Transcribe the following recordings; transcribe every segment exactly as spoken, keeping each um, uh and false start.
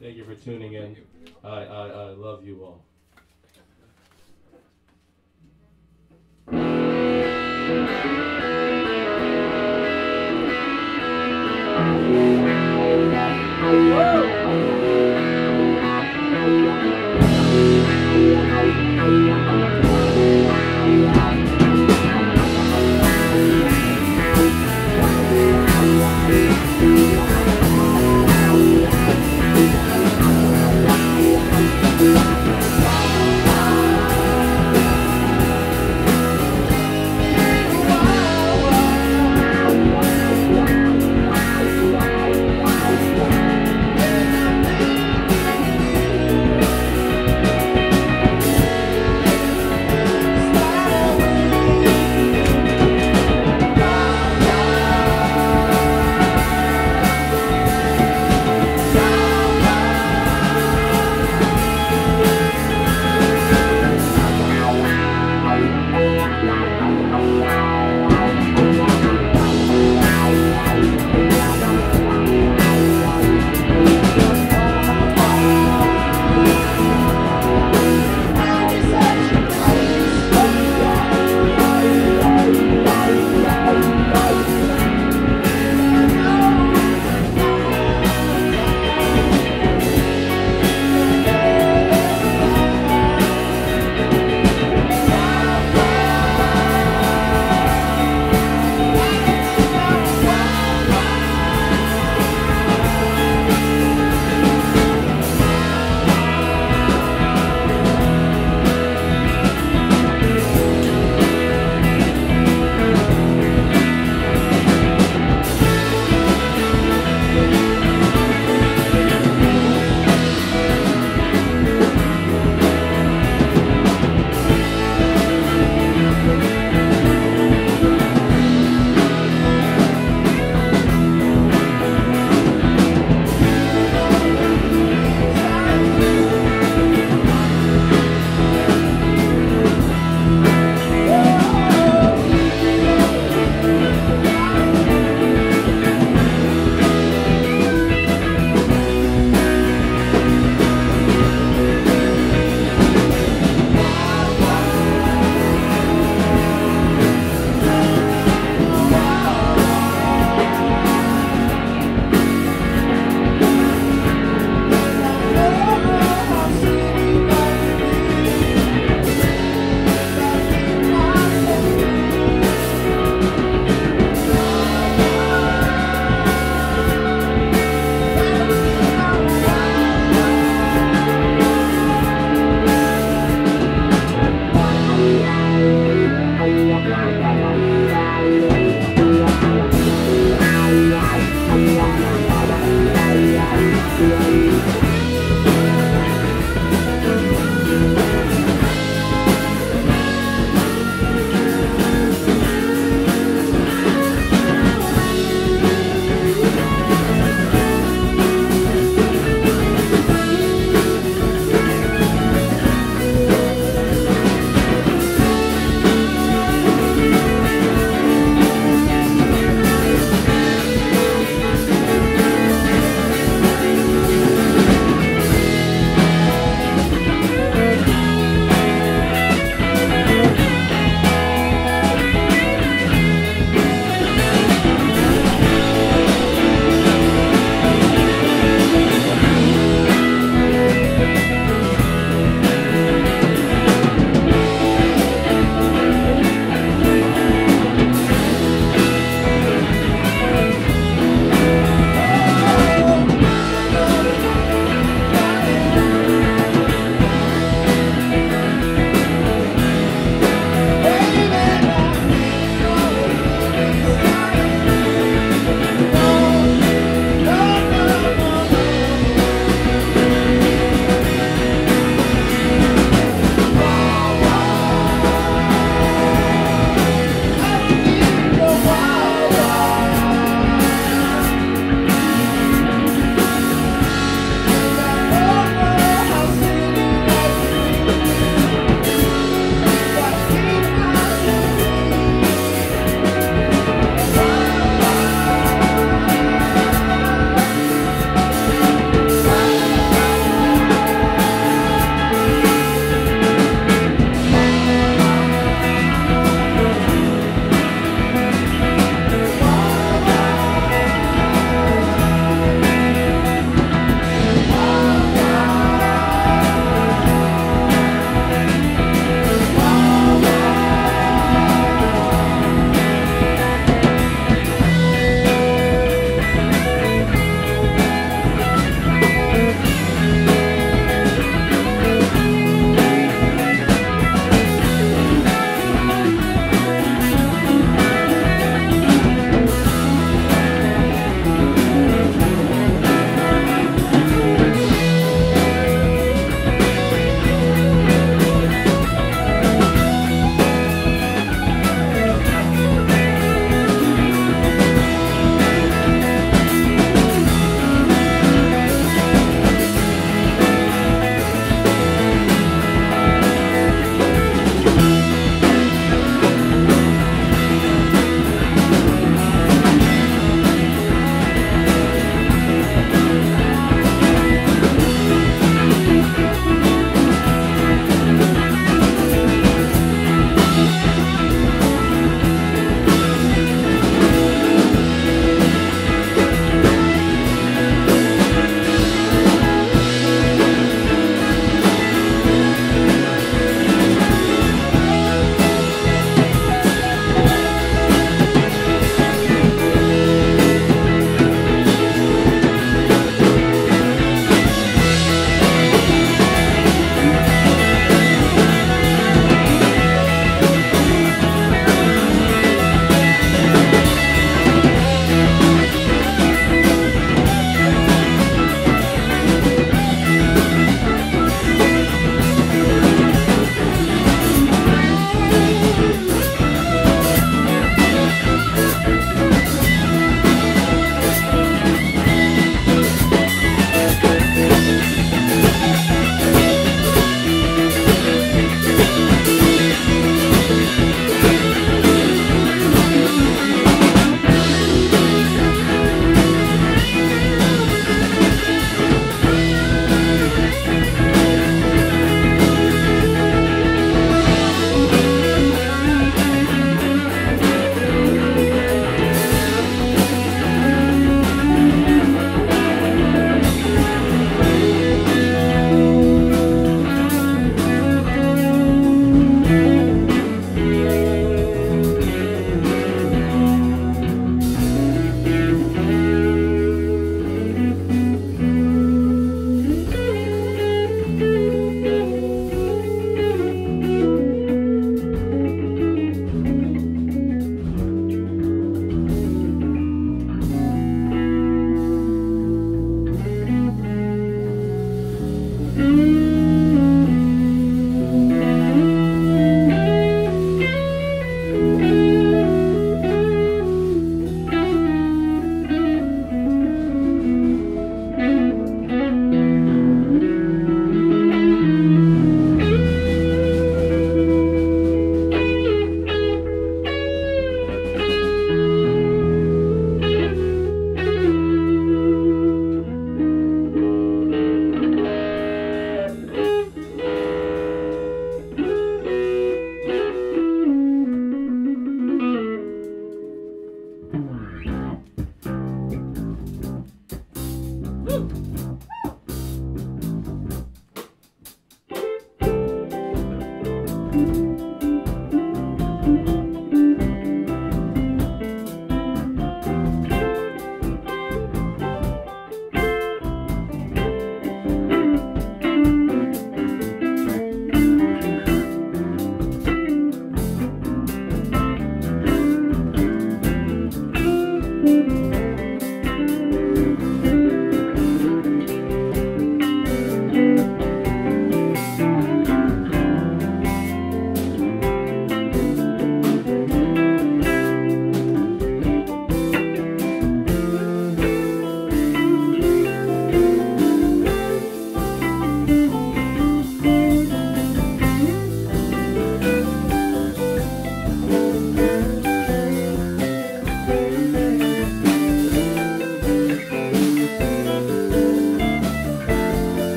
Thank you for tuning in. I, I, I love you all. We'll be right back.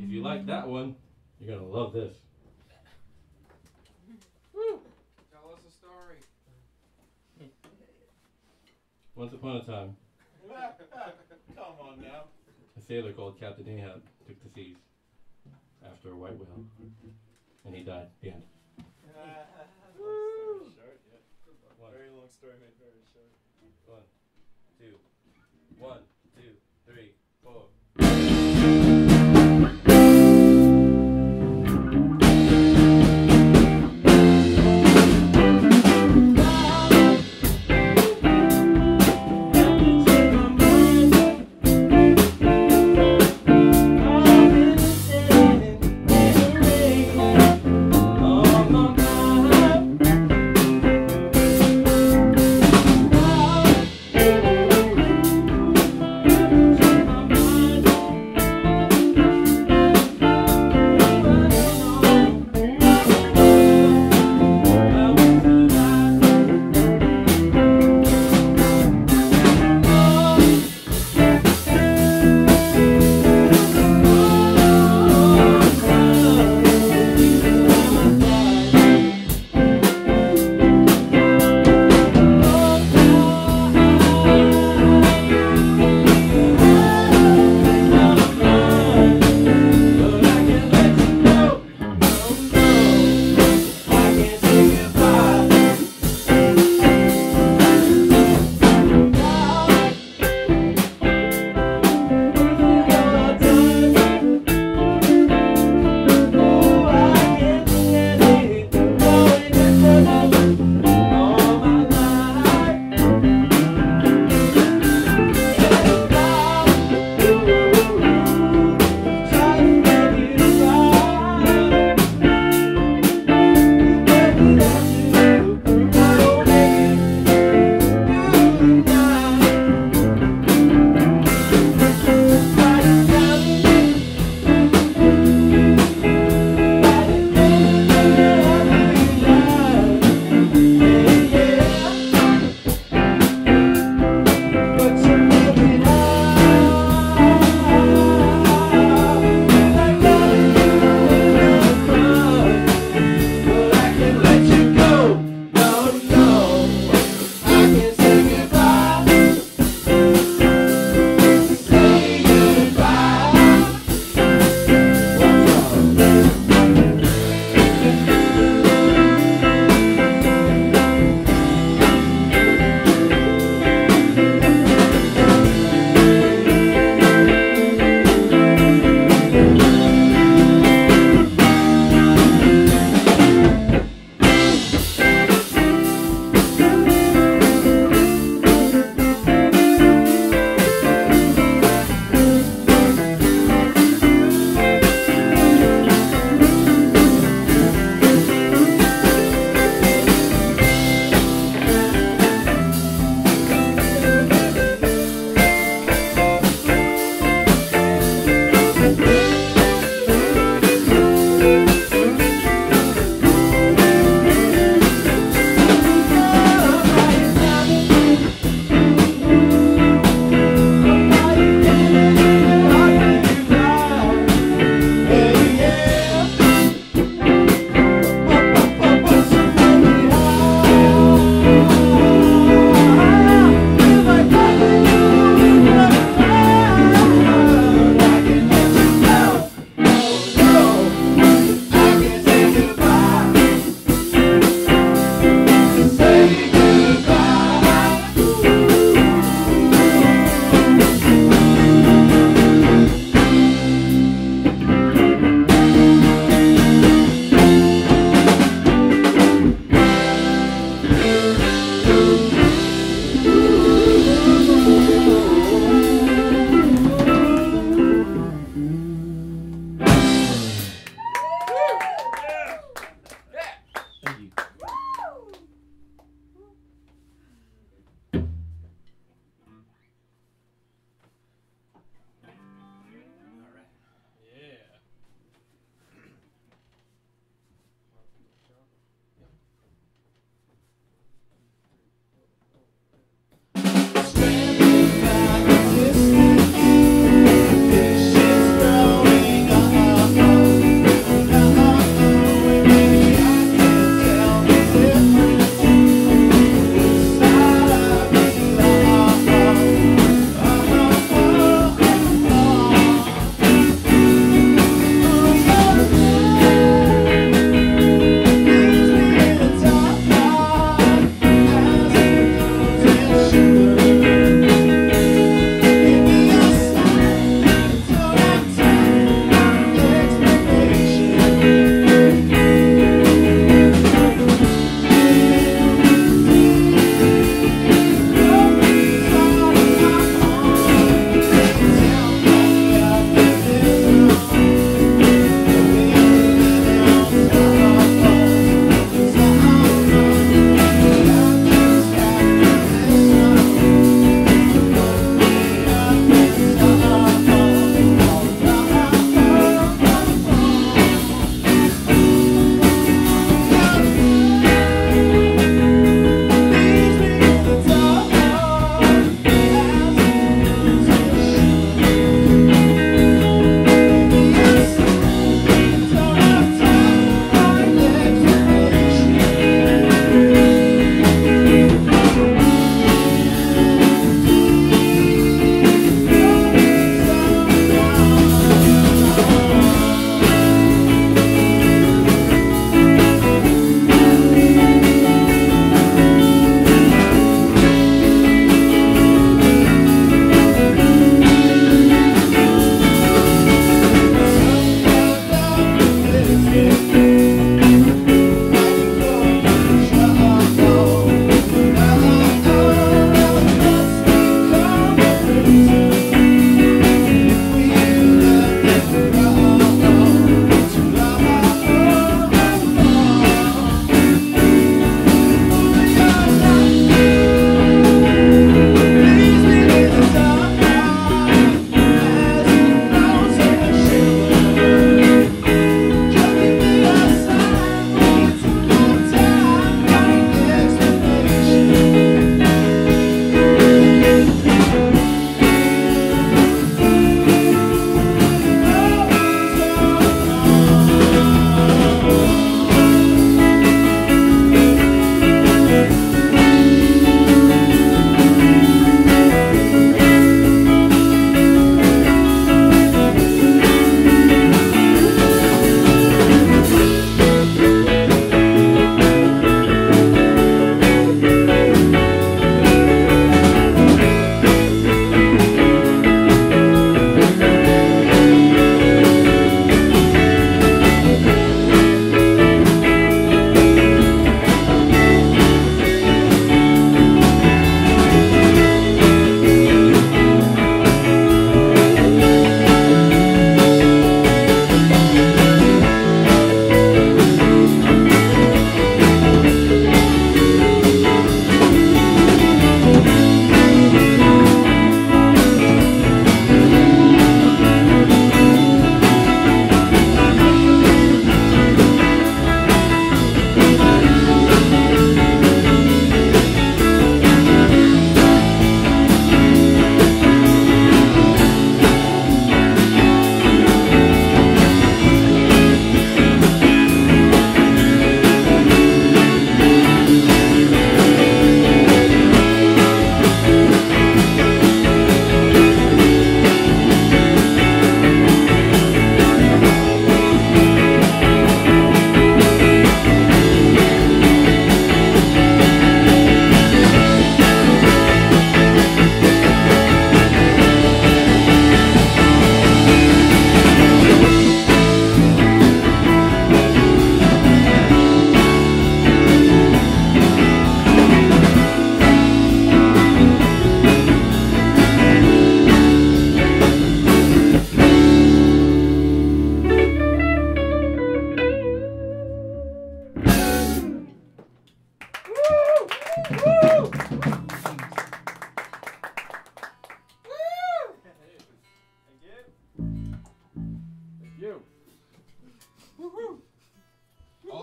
If you like that one, you're gonna love this. Woo. Tell us a story. Once upon a time, come on now, a sailor called Captain Ahab took the seas after a white whale, and he died. The end. Uh, Woo. Short, yeah. One. Very long story made very short. One, two, one, two, three, four. Oh,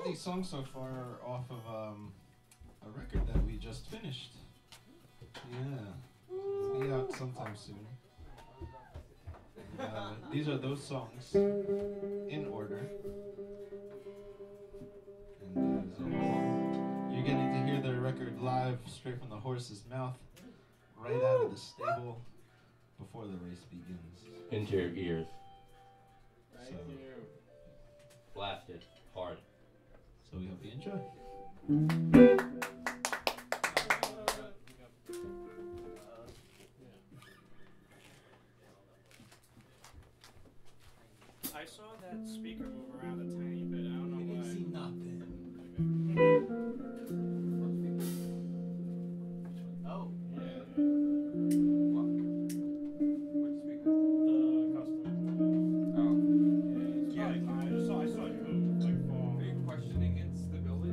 these songs so far are off of um, a record that we just finished. Yeah, it'll be out sometime soon. And, uh, these are those songs in order. And uh, so you're getting to hear the record live, straight from the horse's mouth, right out of the stable, before the race begins. Into your ears. Right so, here. Blasted hard. So we hope you enjoy. I saw that speaker move around a tiny bit. I don't know why. I didn't see nothing. Okay. Oh. Yeah. yeah. What speaker? The custom. Oh. Yeah. yeah. yeah. I, I just saw. I saw you move. Like, um, are you questioning its stability?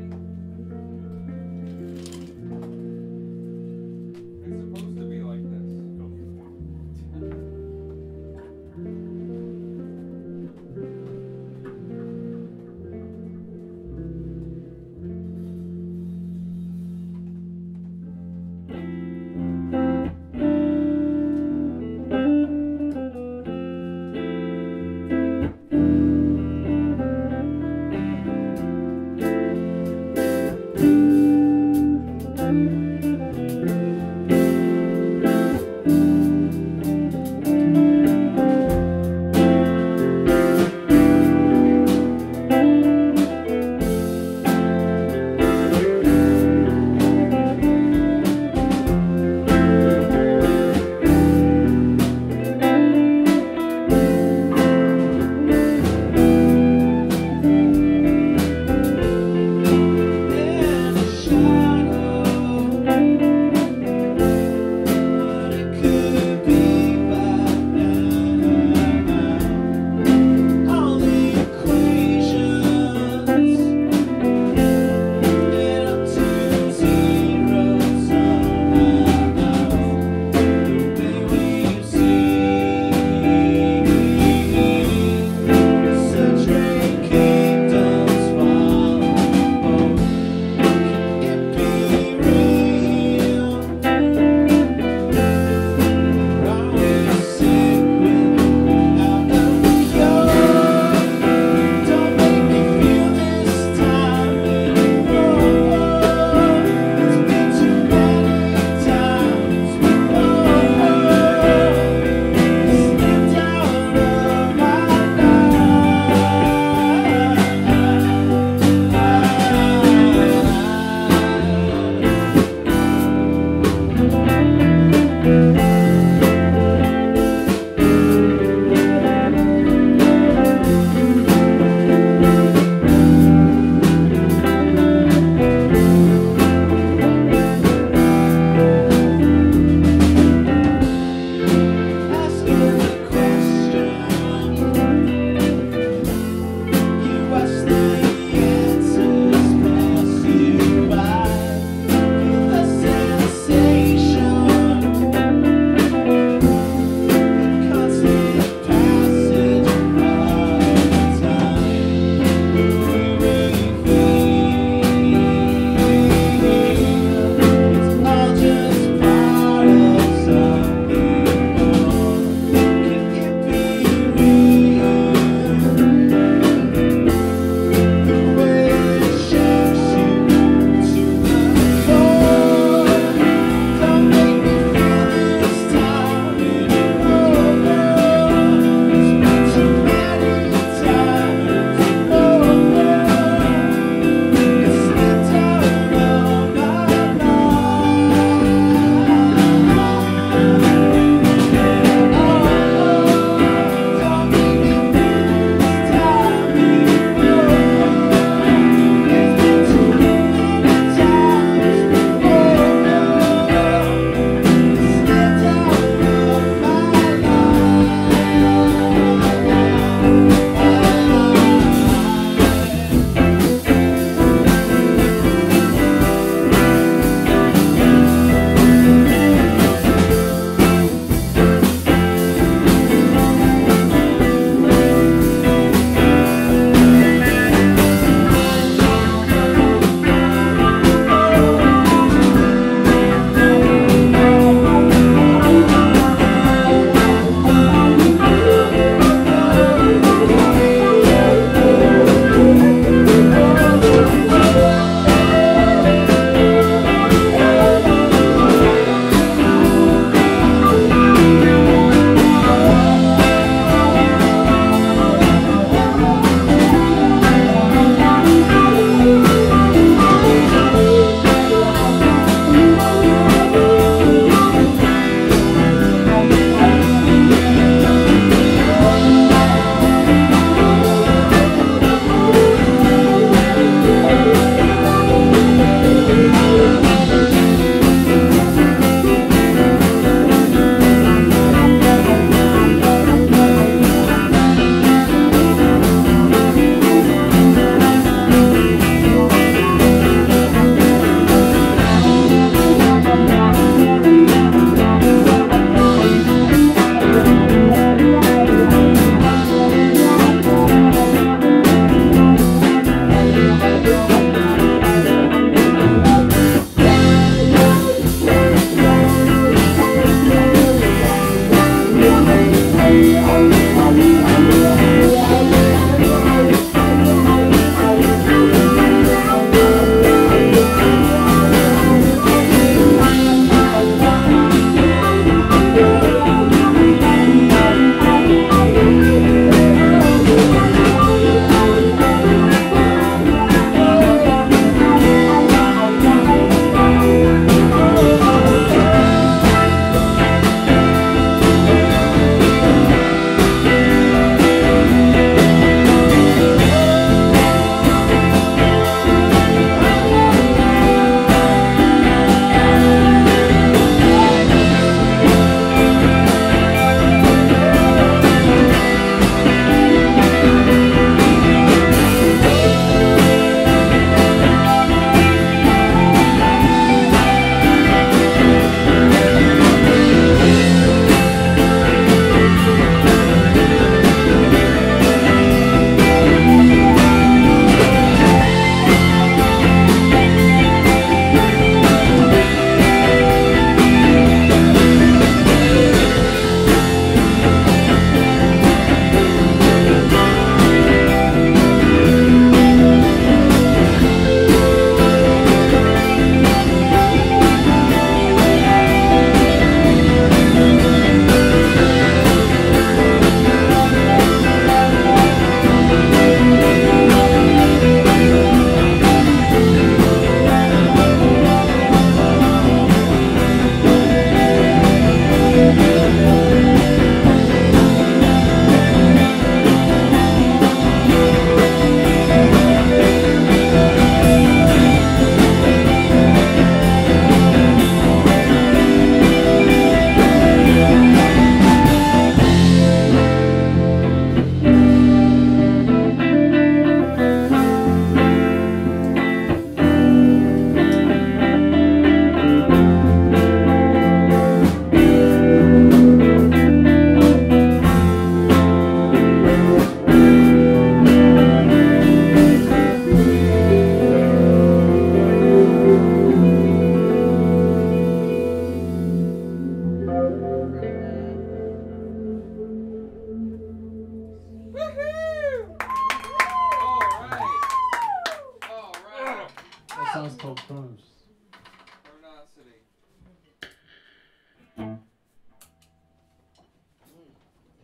sounds called Cruise.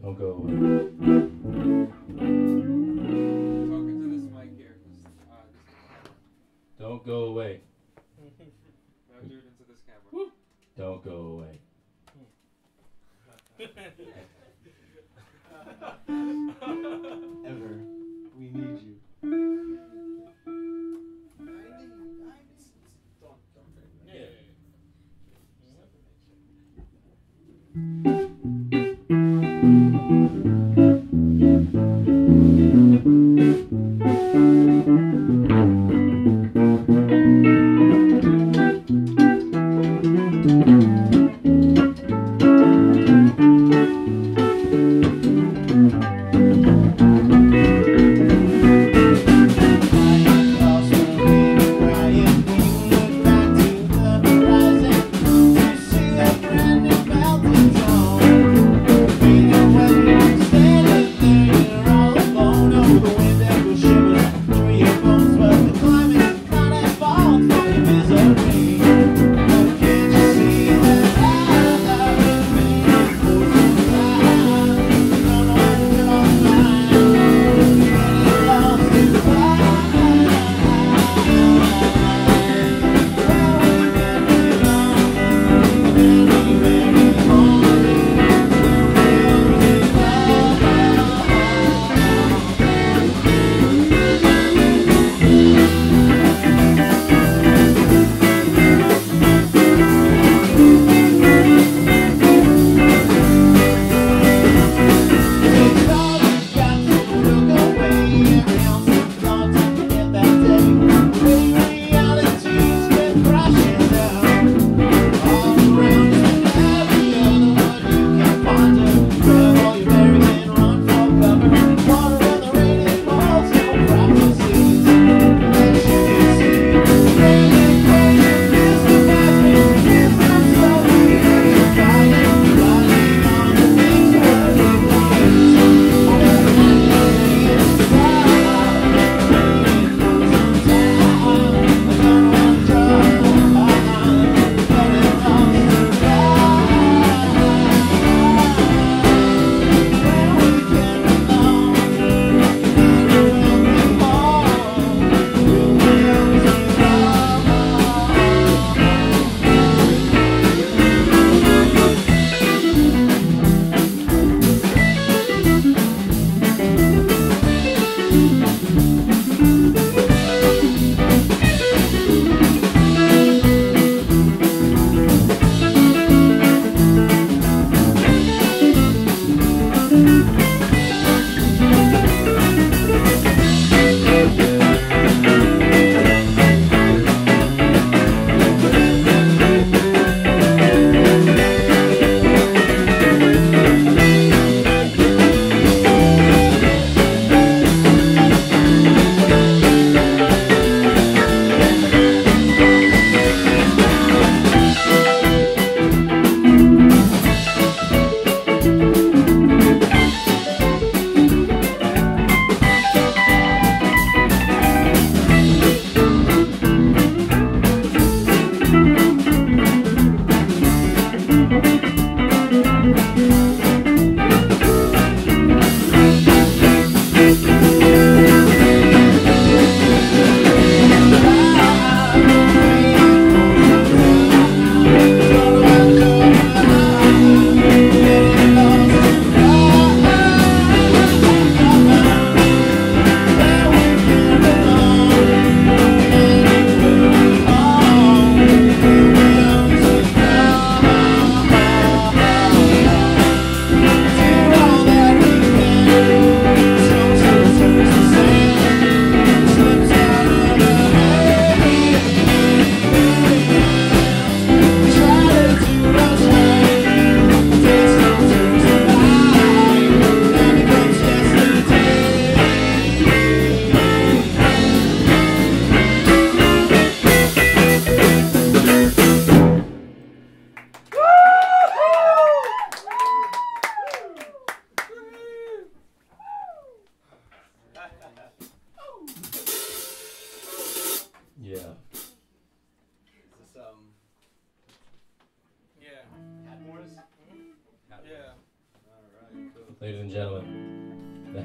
Don't go away. Talking to this mic here. Uh, Don't go away. Now do it into this camera. Don't go away. Ever. We need you. Thank you.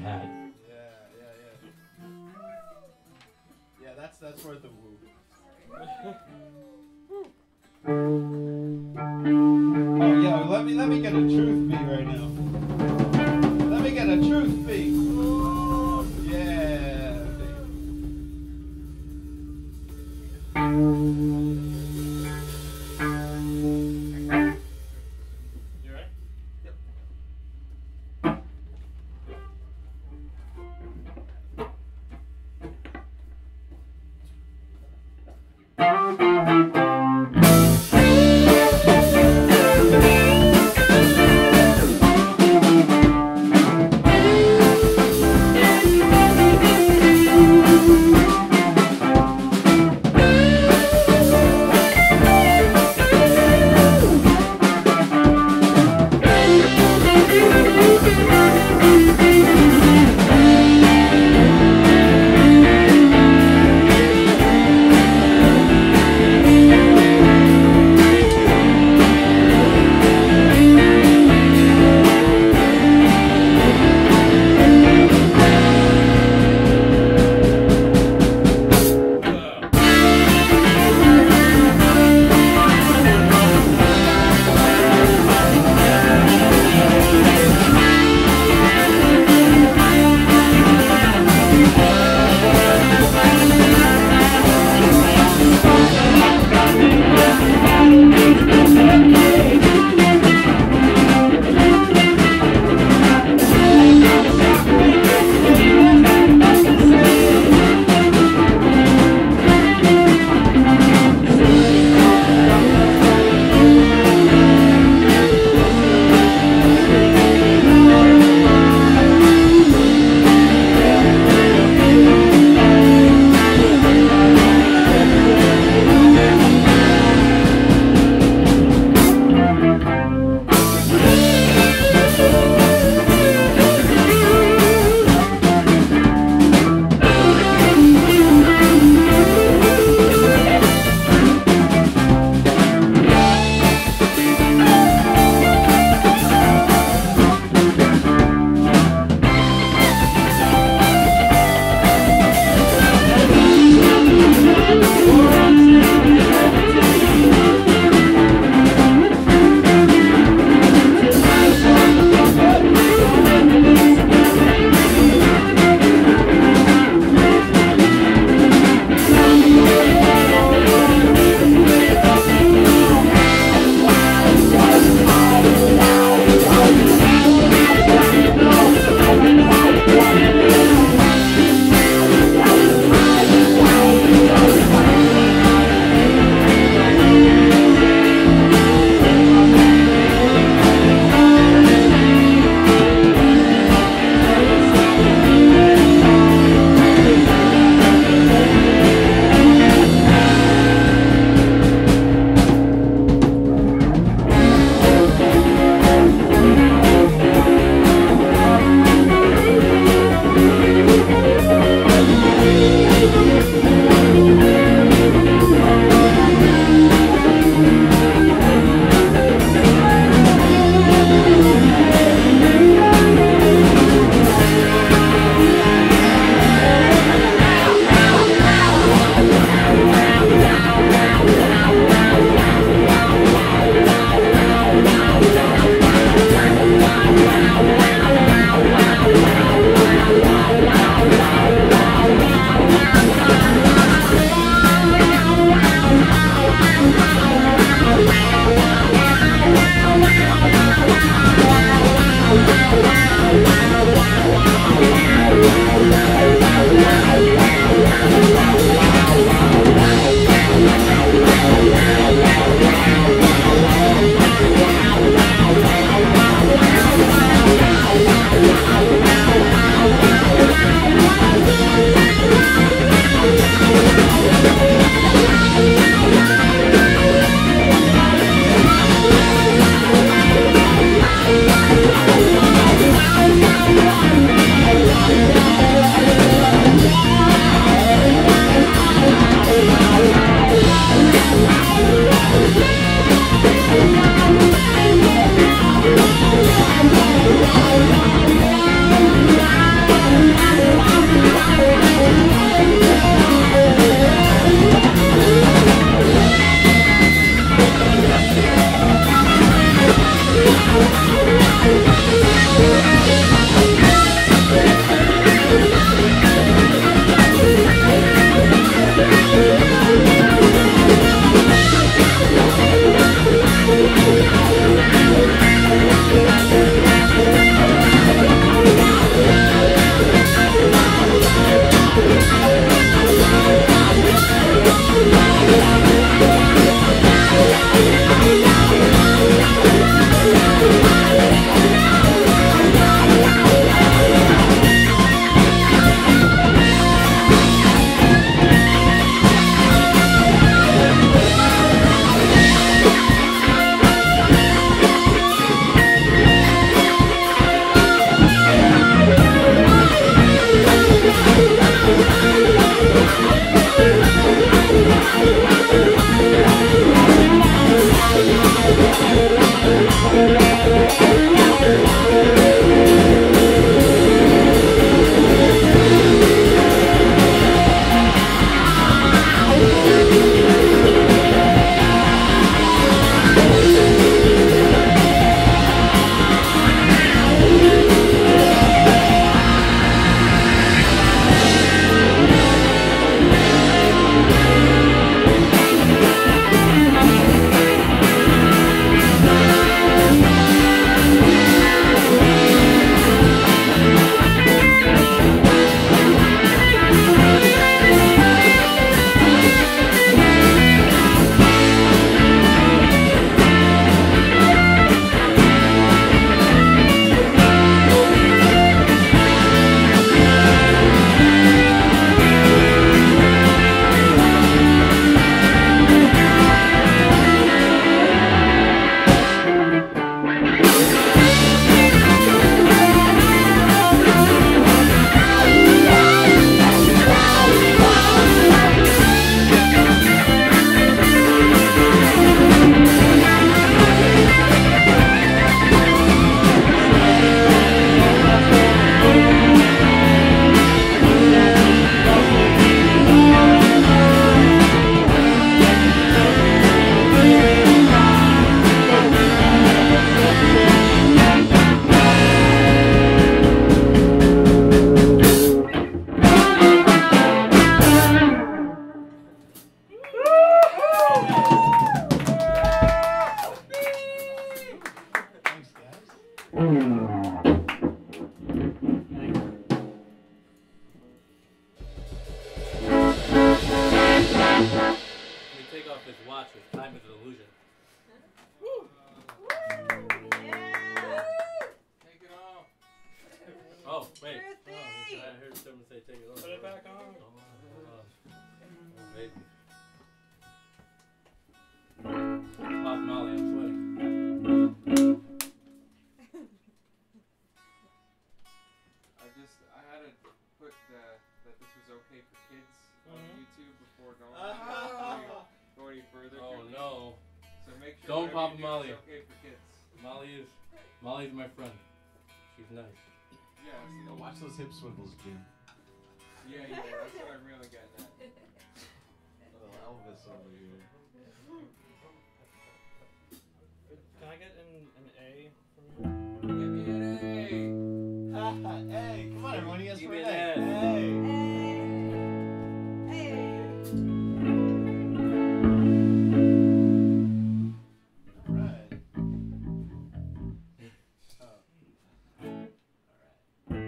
had. Yeah, yeah, yeah. Yeah, that's that's worth the woo. Oh yeah, let me let me get a truth beat right now. Let me get a truth beat. Yeah. You alright? Yep. his watch with time is an illusion. Woo! Woo! Yeah! Take it off. Oh, wait. Oh, I heard someone say take it off. Put it back on. Oh, oh baby. Pop Molly, I'm sweating. I just, I had to put the, that this was okay for kids on mm-hmm. YouTube before going, uh-huh. going, going any further. Oh no. So make sure don't pop Molly. It's okay for kids. Molly is, Molly's my friend. She's nice. Yeah, so yeah, watch those hip swivels, Jim. Yeah, yeah, that's what I'm really getting at. Little Elvis over here. Can I get an, an A from you? Give me an A! Ha A! Come on everyone, he has for an A! A! A! A! Alright. Oh. Alright.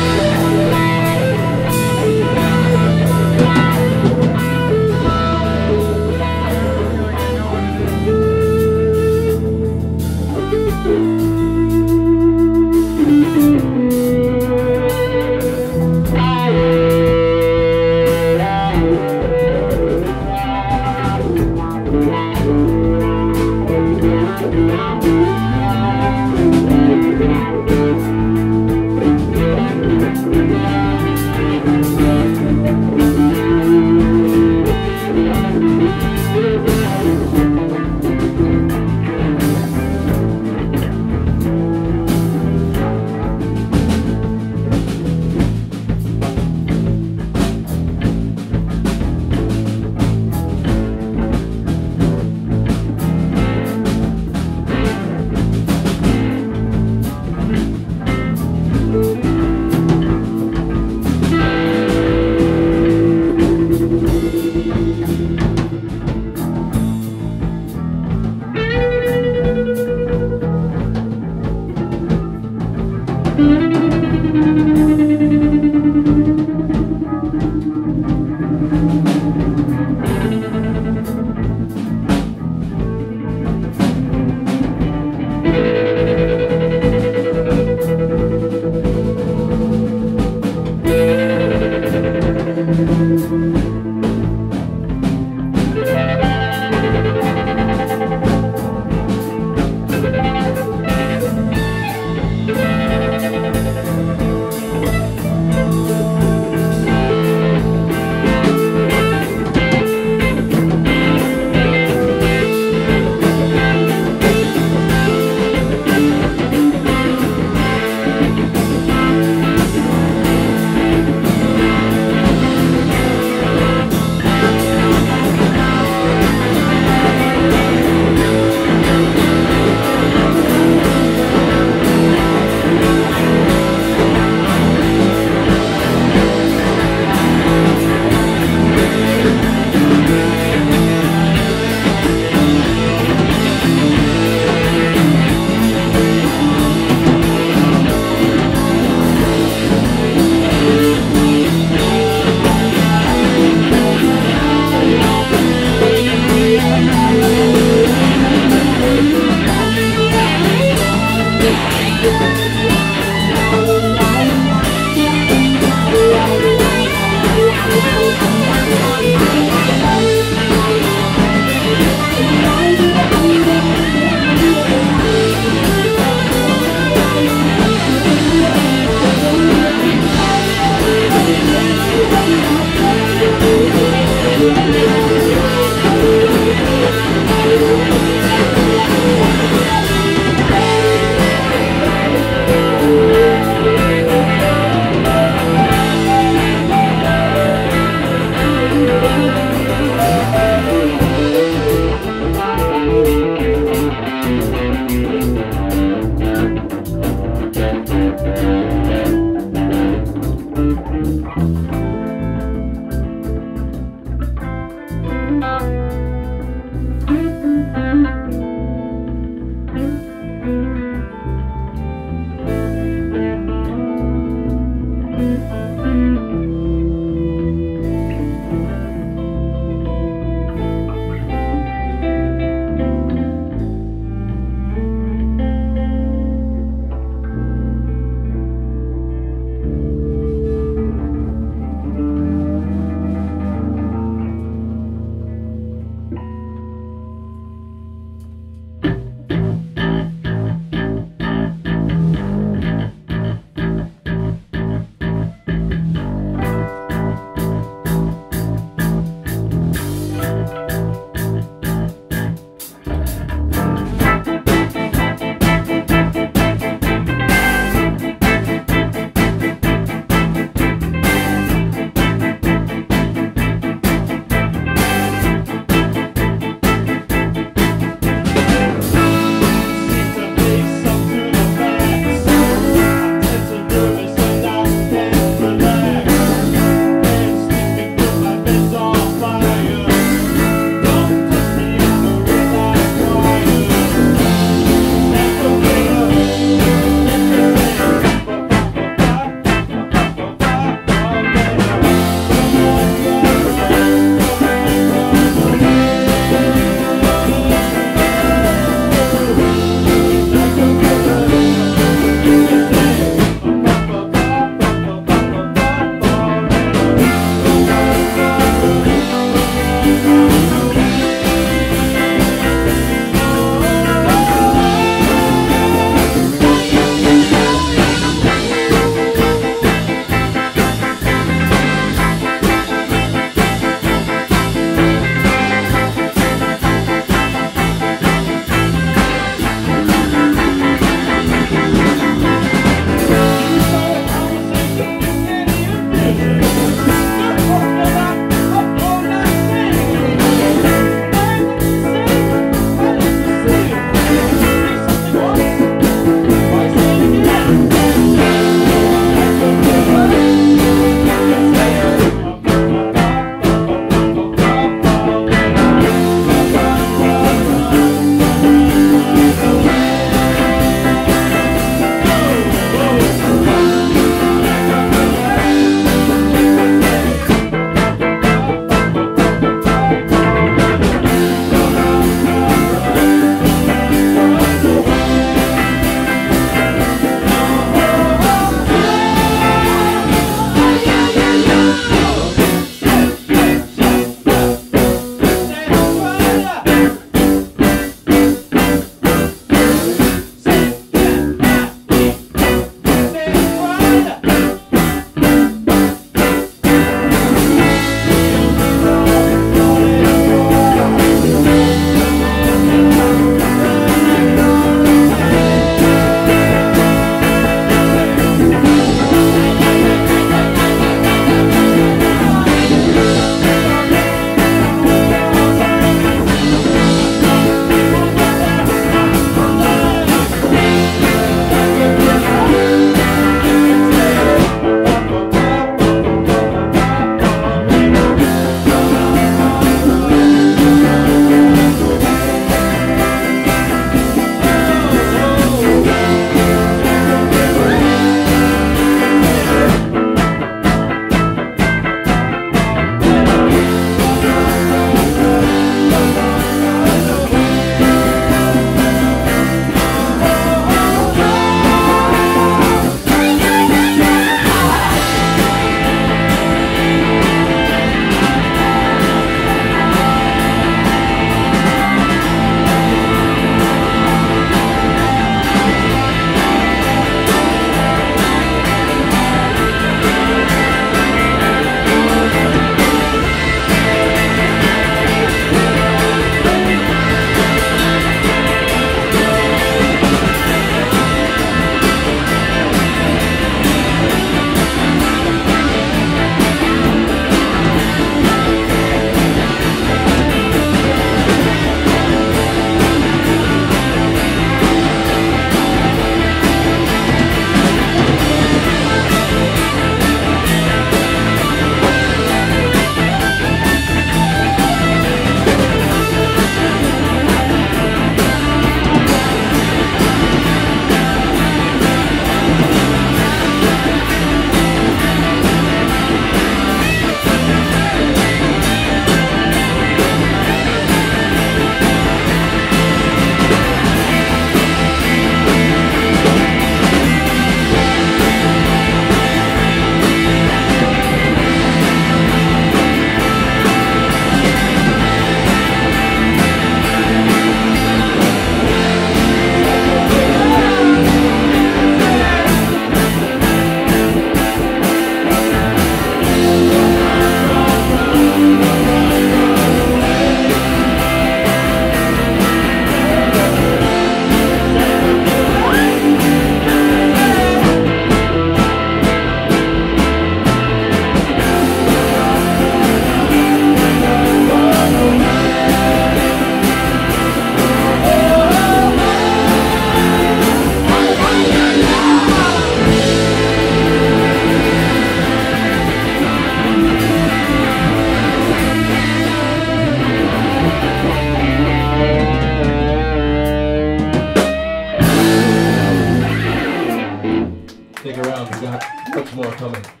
for coming.